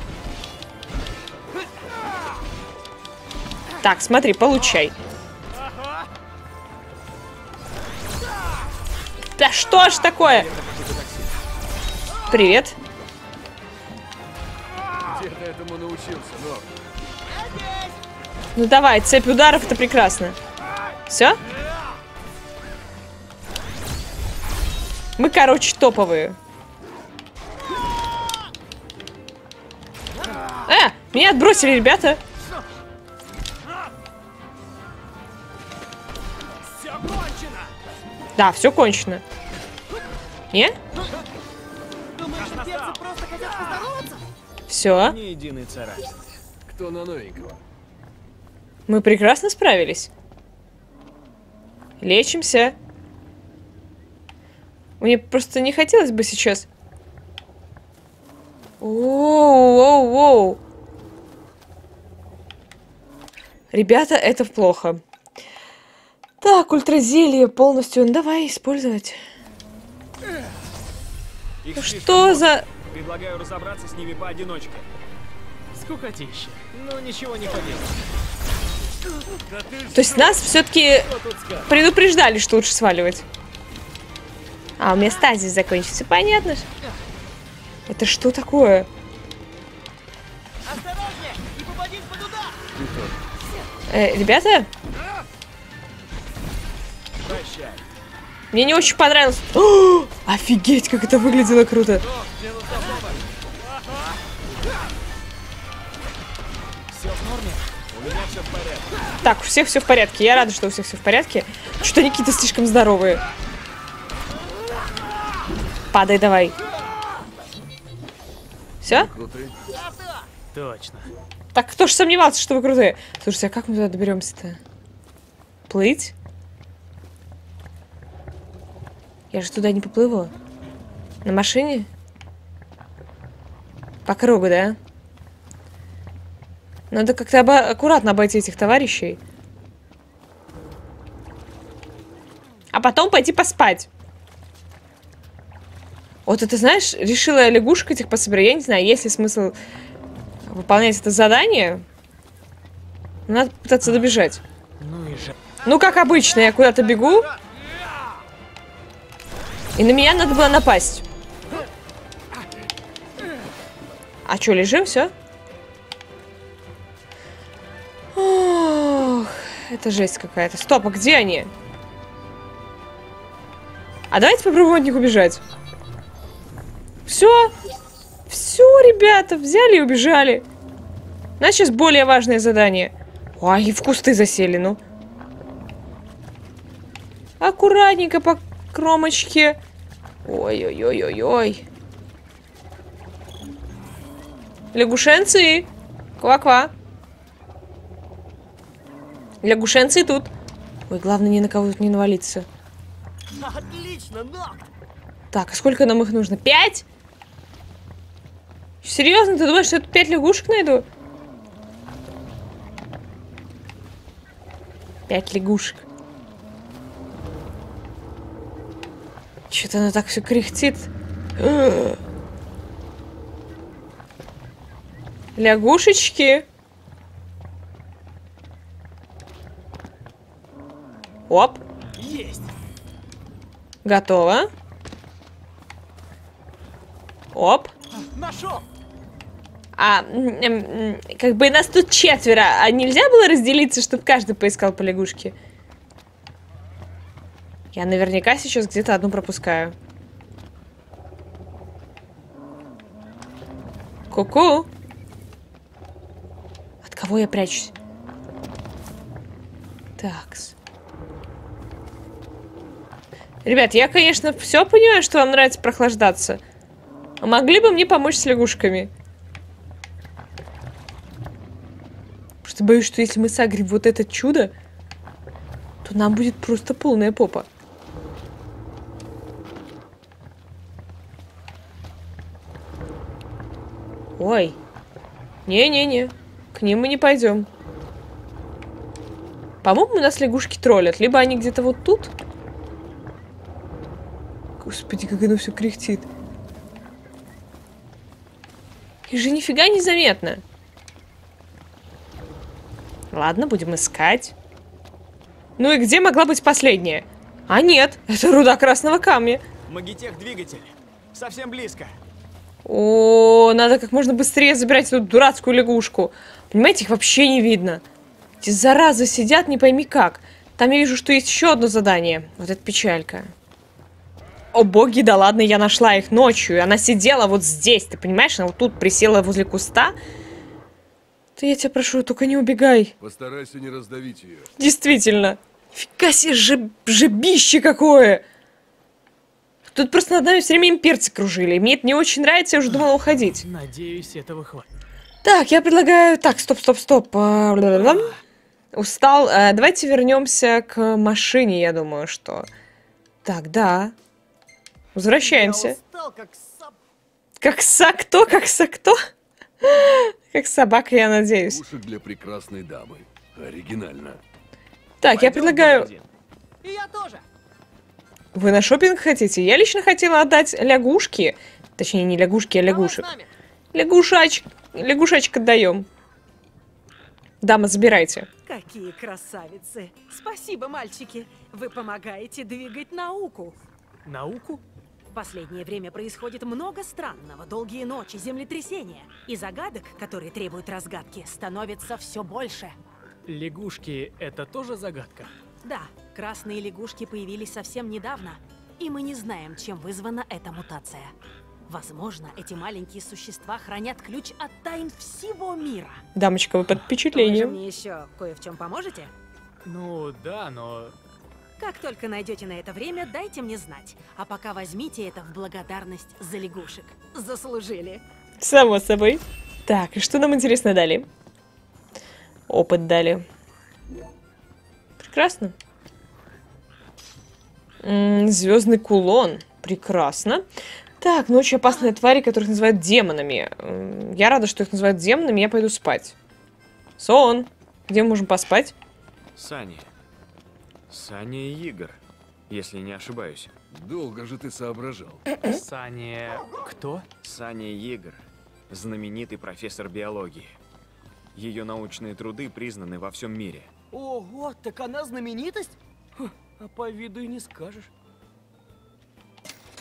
Так, смотри, получай. Да что ж такое? Привет. Ну давай, цепь ударов, это прекрасно. Все? Мы, короче, топовые. Э, меня отбросили, ребята. Да, все кончено. Не? Думаешь, перцы просто хотят поздороваться? Все. Ни единой царапины. Кто на новенького? Мы прекрасно справились. Лечимся. Мне просто не хотелось бы сейчас. Воу-воу-воу. Ребята, это плохо. Так, ультразелье полностью. Ну, давай использовать. Их что за... Предлагаю разобраться с ними поодиночке. Скукотища. Ну, ничего не поделать. Да То есть нас все-таки предупреждали, что лучше сваливать. А, у меня стазис закончился. Понятно же. Это что такое? Осторожнее, не попади под удар. Э, ребята? Мне не очень понравилось. О, офигеть, как это выглядело круто. Так, у всех все в порядке. Я рада, что у всех все в порядке. Что-то они какие-то слишком здоровые. Падай давай. Все? Точно. Так, кто же сомневался, что вы крутые? Слушайте, а как мы туда доберемся-то? Плыть? Я же туда не поплыву. На машине? По кругу, да? Надо как-то обо... аккуратно обойти этих товарищей. А потом пойти поспать. Вот это, знаешь, решила я лягушек этих пособирать. Я не знаю, есть ли смысл выполнять это задание. Надо пытаться добежать. Ну, и же... ну как обычно, я куда-то бегу. И на меня надо было напасть. А что, лежим, все? Ох, это жесть какая-то. Стоп, а где они? А давайте попробуем от них убежать. Все. Все, ребята, взяли и убежали. У нас сейчас более важное задание. Ай, в кусты засели, ну. Аккуратненько по кромочке. Ой-ой-ой-ой-ой. Лягушенцы. Ква-ква. Лягушенцы тут. Ой, главное, ни на кого тут не навалиться. Отлично, но... Так, а сколько нам их нужно? Пять? Серьезно, ты думаешь, что я тут пять лягушек найду? Пять лягушек. Что-то она так все кряхтит. Лягушечки. Оп. Есть. Готово. Оп. Нашел. А, как бы нас тут четверо. А нельзя было разделиться, чтобы каждый поискал по лягушке? Я наверняка сейчас где-то одну пропускаю. Ку-ку. От кого я прячусь? Такс. Ребят, я, конечно, все понимаю, что вам нравится прохлаждаться. А могли бы мне помочь с лягушками? Просто боюсь, что если мы сагрим вот это чудо, то нам будет просто полная попа. Ой. Не-не-не. К ним мы не пойдем. По-моему, у нас лягушки троллят. Либо они где-то вот тут. Господи, как оно все кряхтит. Их же нифига не заметно. Ладно, будем искать. Ну и где могла быть последняя? А нет, это руда красного камня. Магитех-двигатель. Совсем близко. О, надо как можно быстрее забирать эту дурацкую лягушку. Понимаете, их вообще не видно. Эти заразы сидят, не пойми как. Там я вижу, что есть еще одно задание. Вот это печалька. О боги, да ладно, я нашла их ночью. И она сидела вот здесь, ты понимаешь? Она вот тут присела возле куста. Да я тебя прошу, только не убегай. Постарайся не раздавить ее. Действительно. Фига себе, жеб... жебище какое. Тут просто над нами все время имперцы кружили. Мне это не очень нравится, я уже думала уходить. Надеюсь, этого хватит. Так, я предлагаю... Так, стоп, стоп, стоп. Устал. Давайте вернемся к машине, я думаю, что... Так, да. Возвращаемся. Я устал, как сап... Как сакто, как сакто? Как собака, я надеюсь. Уши для прекрасной дамы. Оригинально. Так, пойдем, я предлагаю... И я тоже. Вы на шопинг хотите? Я лично хотела отдать лягушки. Точнее, не лягушки, а лягушек. Лягушач... Лягушачка даем. Дама, забирайте. Какие красавицы. Спасибо, мальчики. Вы помогаете двигать науку. Науку? В последнее время происходит много странного. Долгие ночи, землетрясения. И загадок, которые требуют разгадки, становится все больше. Лягушки — это тоже загадка? Да. Красные лягушки появились совсем недавно. И мы не знаем, чем вызвана эта мутация. Возможно, эти маленькие существа хранят ключ от тайн всего мира. Дамочка, вы под впечатлением. Вы мне еще кое в чем поможете? Ну, да, но... Как только найдете на это время, дайте мне знать. А пока возьмите это в благодарность за лягушек. Заслужили. Само собой. Так, и что нам интересно дали? Опыт дали. Прекрасно. М-м, звездный кулон. Прекрасно. Так, ночью опасные твари, которых называют демонами. М-м, я рада, что их называют демонами. Я пойду спать. Сон. Где мы можем поспать? Саня. Саня Игорь, если не ошибаюсь. Долго же ты соображал. Саня... Кто? Саня Игорь, знаменитый профессор биологии. Ее научные труды признаны во всем мире. Ого, так она знаменитость? Ха, а по виду и не скажешь.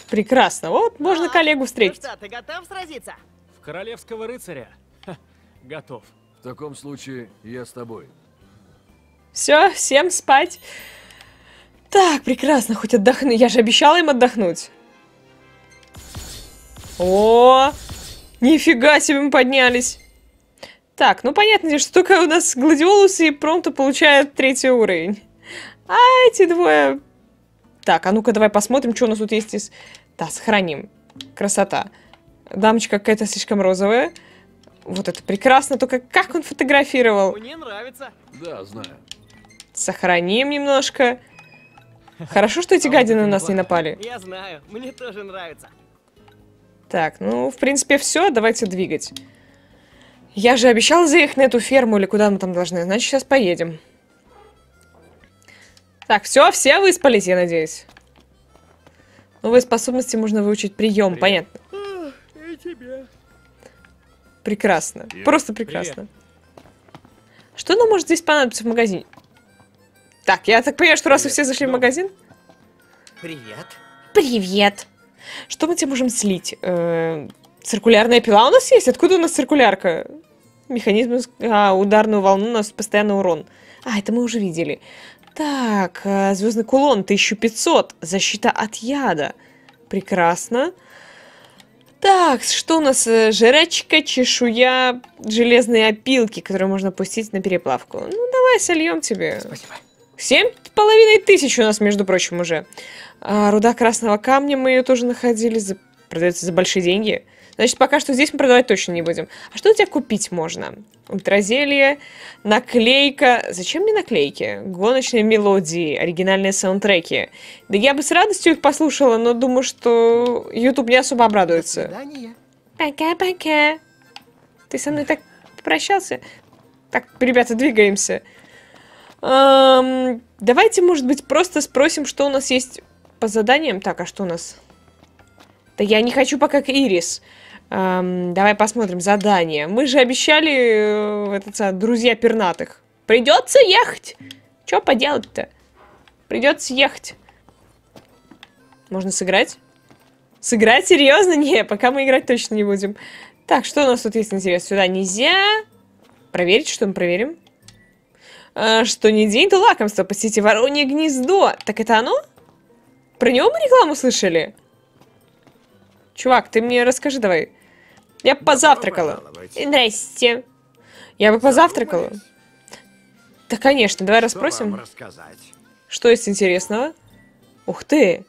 Прекрасно, вот можно а, коллегу встретить. Ну что, ты готов сразиться? В королевского рыцаря? Ха, готов. В таком случае я с тобой. Все, всем спать. Так, прекрасно, хоть отдохну. Я же обещала им отдохнуть. О, нифига себе мы поднялись. Так, ну понятно, что только у нас Гладиолус и Промпто получают третий уровень. А эти двое... Так, а ну-ка давай посмотрим, что у нас тут есть из... Да, сохраним. Красота. Дамочка какая-то слишком розовая. Вот это прекрасно, только как он фотографировал. Мне нравится. Да, знаю. Сохраним немножко. Хорошо, что эти гадины на нас не напали. Я знаю, мне тоже нравится. Так, ну, в принципе, все, давайте двигать. Я же обещала заехать на эту ферму, или куда мы там должны, значит, сейчас поедем. Так, все, все выспались, я надеюсь. Новые способности можно выучить прием, понятно. И тебе. Прекрасно, привет. Просто прекрасно. Привет. Что нам может здесь понадобиться в магазине? Так, я так понимаю, что раз вы все зашли в магазин... Привет. Привет. Что мы тебе можем слить? Э-э- циркулярная пила у нас есть? Откуда у нас циркулярка? Механизм... А, ударную волну у нас постоянно урон. А, это мы уже видели. Так, э- звездный кулон, тысяча пятьсот. Защита от яда. Прекрасно. Так, что у нас? Жрачка, чешуя, железные опилки, которые можно пустить на переплавку. Ну, давай сольем тебе. Спасибо. Семь с половиной тысяч у нас, между прочим, уже. А, руда красного камня мы ее тоже находили. За... Продается за большие деньги. Значит, пока что здесь мы продавать точно не будем. А что у тебя купить можно? Ультразелье, наклейка. Зачем мне наклейки? Гоночные мелодии, оригинальные саундтреки. Да я бы с радостью их послушала, но думаю, что YouTube не особо обрадуется. Пока-пока. Ты со мной так попрощался? Так, ребята, двигаемся. Эм, давайте, может быть, просто спросим, что у нас есть по заданиям. Так, а что у нас? Да я не хочу пока к Ирис. Эм, давай посмотрим задание. Мы же обещали, э, это, друзья пернатых. Придется ехать. Че поделать-то? Придется ехать. Можно сыграть? Сыграть? Серьезно? Не, пока мы играть точно не будем. Так, что у нас тут есть интересно? Сюда нельзя. Проверить, что мы проверим. Что не день, то лакомство. Посетите воронье гнездо. Так это оно? Про него мы рекламу слышали? Чувак, ты мне расскажи давай. Я бы позавтракала. Здрасте. Я бы позавтракала. Да, конечно. Давай расспросим. Что есть интересного? Ух ты.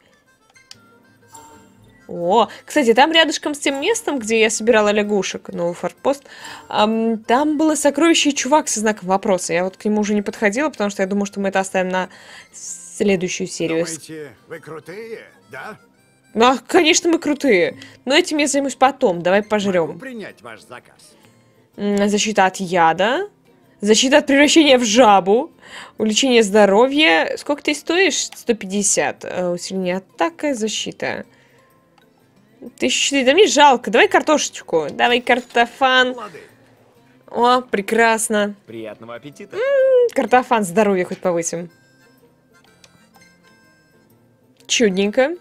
О, кстати, там рядышком с тем местом, где я собирала лягушек, новый форпост, там было сокровище и чувак со знаком вопроса. Я вот к нему уже не подходила, потому что я думаю, что мы это оставим на следующую серию. Думаете, вы крутые, да? А, конечно, мы крутые. Но этим я займусь потом. Давай пожрем. Могу принять ваш заказ. Защита от яда. Защита от превращения в жабу. Увеличение здоровья. Сколько ты стоишь? сто пятьдесят. Усиление атака, защита. тысяча четыре. Да мне жалко. Давай картошечку. Давай картофан. Лады. О, прекрасно. Приятного аппетита. М-м, картофан, здоровье хоть повысим. Чудненько.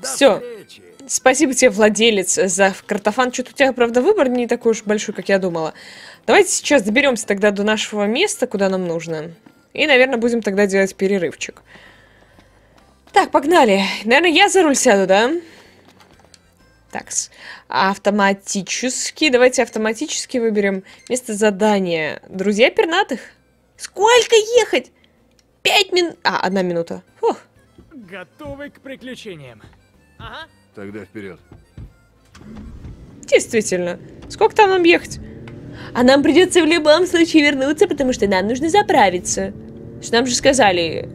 До Все. Встречи. Спасибо тебе, владелец, за картофан. Что-то у тебя, правда, выбор не такой уж большой, как я думала. Давайте сейчас доберемся тогда до нашего места, куда нам нужно. И, наверное, будем тогда делать перерывчик. Так, погнали. Наверное, я за руль сяду, да? Такс. Автоматически. Давайте автоматически выберем место задания. Друзья пернатых. Сколько ехать? Пять минут. А, одна минута. Фух. Готовы к приключениям. Ага. Тогда вперед. Действительно. Сколько там нам ехать? А нам придется в любом случае вернуться, потому что нам нужно заправиться. Что нам же сказали...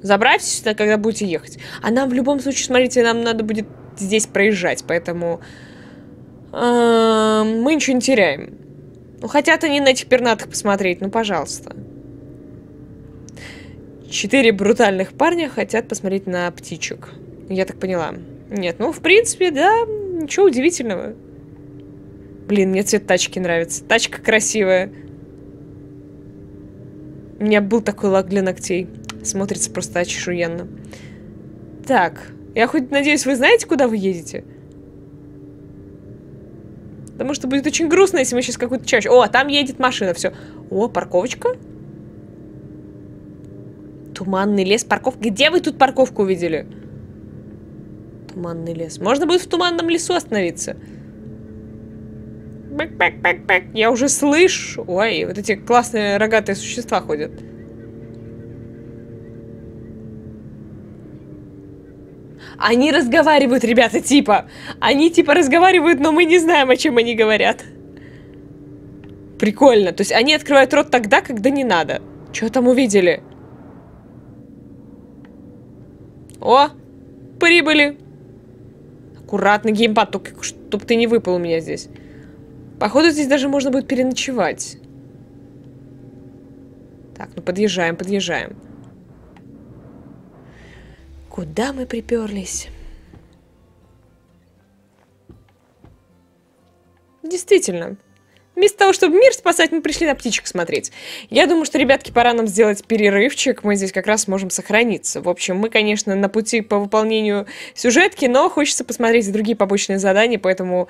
Забравьтесь сюда, когда будете ехать. А нам в любом случае, смотрите, нам надо будет здесь проезжать, поэтому э-э, мы ничего не теряем. Ну, хотят они на этих пернатых посмотреть, ну, пожалуйста. Четыре брутальных парня хотят посмотреть на птичек. Я так поняла. Нет, ну, в принципе, да, ничего удивительного. Блин, мне цвет тачки нравится. Тачка красивая. У меня был такой лак для ногтей. Смотрится просто очешуенно. Так, я хоть надеюсь, вы знаете, куда вы едете? Потому что будет очень грустно, если мы сейчас какую-то чащу... О, там едет машина, все. О, парковочка. Туманный лес, парковка. Где вы тут парковку увидели? Туманный лес. Можно будет в туманном лесу остановиться. Бэк-бэк-бэк-бэк. Я уже слышу. Ой, вот эти классные рогатые существа ходят. Они разговаривают, ребята, типа. Они типа разговаривают, но мы не знаем, о чем они говорят. Прикольно. То есть они открывают рот тогда, когда не надо. Что там увидели? О, прибыли. Аккуратно, геймпад, только чтоб ты не выпал у меня здесь. Походу, здесь даже можно будет переночевать. Так, ну подъезжаем, подъезжаем. Куда мы приперлись? Действительно. Вместо того, чтобы мир спасать, мы пришли на птичек смотреть. Я думаю, что, ребятки, пора нам сделать перерывчик. Мы здесь как раз можем сохраниться. В общем, мы, конечно, на пути по выполнению сюжетки, но хочется посмотреть и другие побочные задания, поэтому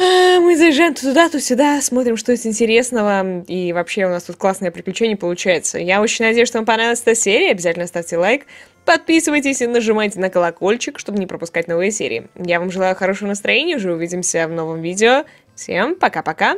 мы заезжаем то туда, то сюда, смотрим, что есть интересного. И вообще у нас тут классное приключение получается. Я очень надеюсь, что вам понравилась эта серия. Обязательно ставьте лайк. Подписывайтесь и нажимайте на колокольчик, чтобы не пропускать новые серии. Я вам желаю хорошего настроения, уже увидимся в новом видео. Всем пока-пока!